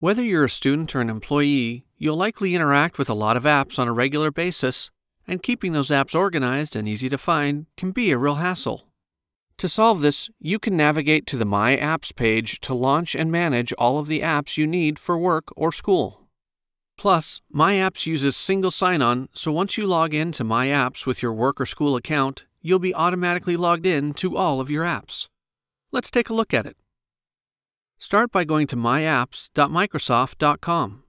Whether you're a student or an employee, you'll likely interact with a lot of apps on a regular basis, and keeping those apps organized and easy to find can be a real hassle. To solve this, you can navigate to the My Apps page to launch and manage all of the apps you need for work or school. Plus, My Apps uses single sign-on, so once you log in to My Apps with your work or school account, you'll be automatically logged in to all of your apps. Let's take a look at it. Start by going to myapps.microsoft.com.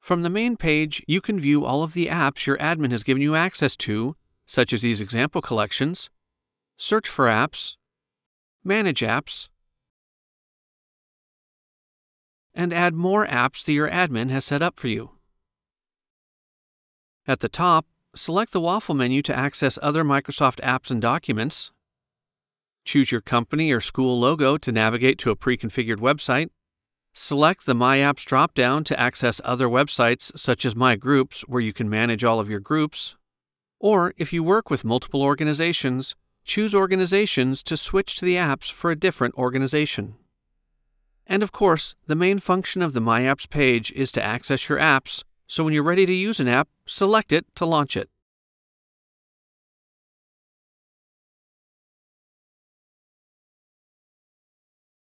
From the main page, you can view all of the apps your admin has given you access to, such as these example collections, Search for apps, Manage apps, and add more apps that your admin has set up for you. At the top, select the waffle menu to access other Microsoft apps and documents. Choose your company or school logo to navigate to a pre-configured website. Select the My Apps drop-down to access other websites such as My Groups, where you can manage all of your groups. Or, if you work with multiple organizations, choose Organizations to switch to the apps for a different organization. And of course, the main function of the My Apps page is to access your apps, so when you're ready to use an app, select it to launch it.